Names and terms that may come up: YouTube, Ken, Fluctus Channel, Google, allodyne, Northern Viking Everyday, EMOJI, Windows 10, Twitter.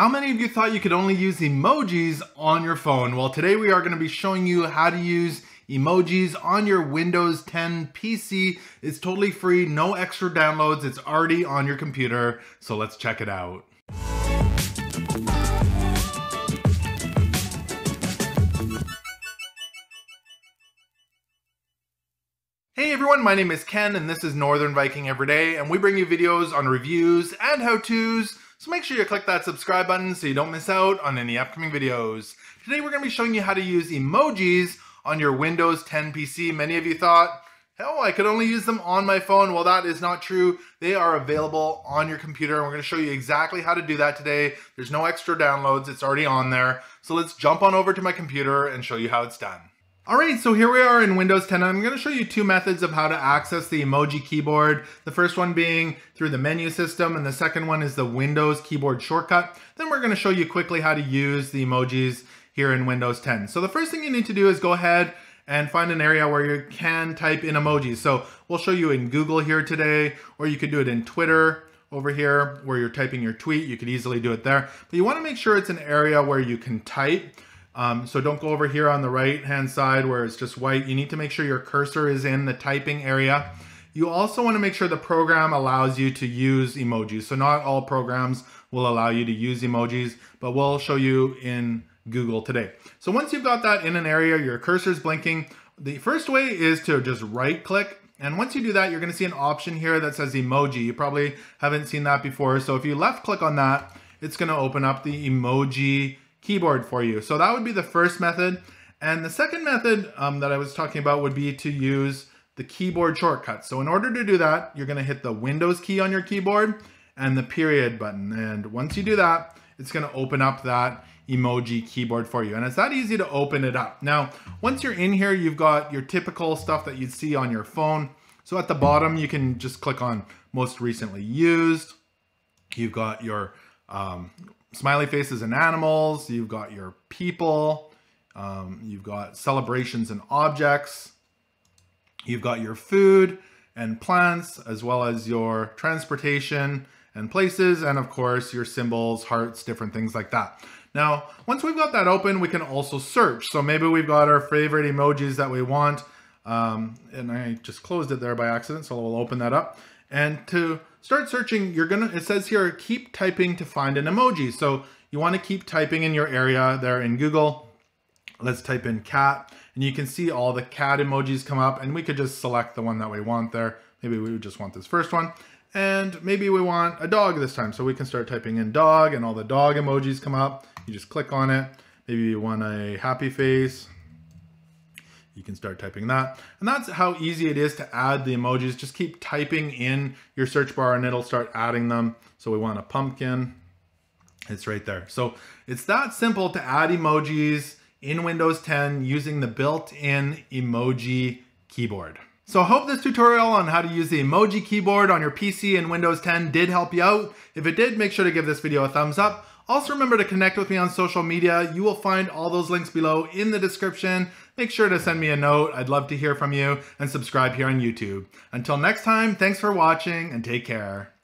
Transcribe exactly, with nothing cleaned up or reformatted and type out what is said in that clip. How many of you thought you could only use emojis on your phone? Well, today we are going to be showing you how to use emojis on your Windows ten P C. It's totally free, no extra downloads. It's already on your computer. So let's check it out. Hey everyone, my name is Ken and this is Northern Viking Everyday, and we bring you videos on reviews and how-tos, so make sure you click that subscribe button so you don't miss out on any upcoming videos. Today we're going to be showing you how to use emojis on your Windows ten P C. Many of you thought, hell, I could only use them on my phone. Well, that is not true. They are available on your computer, and we're going to show you exactly how to do that today. There's no extra downloads, it's already on there. So let's jump on over to my computer and show you how it's done. Alright, so here we are in Windows ten, and I'm going to show you two methods of how to access the emoji keyboard. The first one being through the menu system, and the second one is the Windows keyboard shortcut. Then we're going to show you quickly how to use the emojis here in Windows ten. So the first thing you need to do is go ahead and find an area where you can type in emojis. So we'll show you in Google here today, or you could do it in Twitter over here where you're typing your tweet. You could easily do it there, but you want to make sure it's an area where you can type. Um, so don't go over here on the right hand side where it's just white. You need to make sure your cursor is in the typing area. You also want to make sure the program allows you to use emojis. So not all programs will allow you to use emojis, but we'll show you in Google today. So once you've got that in an area, your cursor's blinking, the first way is to just right click. And once you do that, you're going to see an option here that says emoji. You probably haven't seen that before. So if you left click on that, it's going to open up the emoji keyboard for you. So that would be the first method. And the second method um, that I was talking about would be to use the keyboard shortcut. So in order to do that, you're going to hit the Windows key on your keyboard and the period button. And once you do that, it's going to open up that emoji keyboard for you. And it's that easy to open it up. Now, once you're in here, you've got your typical stuff that you'd see on your phone. So at the bottom, you can just click on most recently used. You've got your um, smiley faces and animals, you've got your people, um, you've got celebrations and objects, you've got your food and plants, as well as your transportation and places, and of course your symbols, hearts, different things like that. Now, once we've got that open, we can also search. So maybe we've got our favorite emojis that we want, um, and I just closed it there by accident, so we'll open that up. And to start searching, you're gonna, it says here, keep typing to find an emoji. So you wanna keep typing in your area there in Google. Let's type in cat, and you can see all the cat emojis come up, and we could just select the one that we want there. Maybe we would just want this first one, and maybe we want a dog this time. So we can start typing in dog, and all the dog emojis come up. You just click on it. Maybe you want a happy face. You can start typing that. And that's how easy it is to add the emojis. Just keep typing in your search bar and it'll start adding them. So we want a pumpkin. It's right there. So it's that simple to add emojis in Windows ten using the built-in emoji keyboard. So I hope this tutorial on how to use the emoji keyboard on your P C in Windows ten did help you out. If it did, make sure to give this video a thumbs up. Also remember to connect with me on social media. You will find all those links below in the description. Make sure to send me a note. I'd love to hear from you, and subscribe here on YouTube. Until next time, thanks for watching and take care.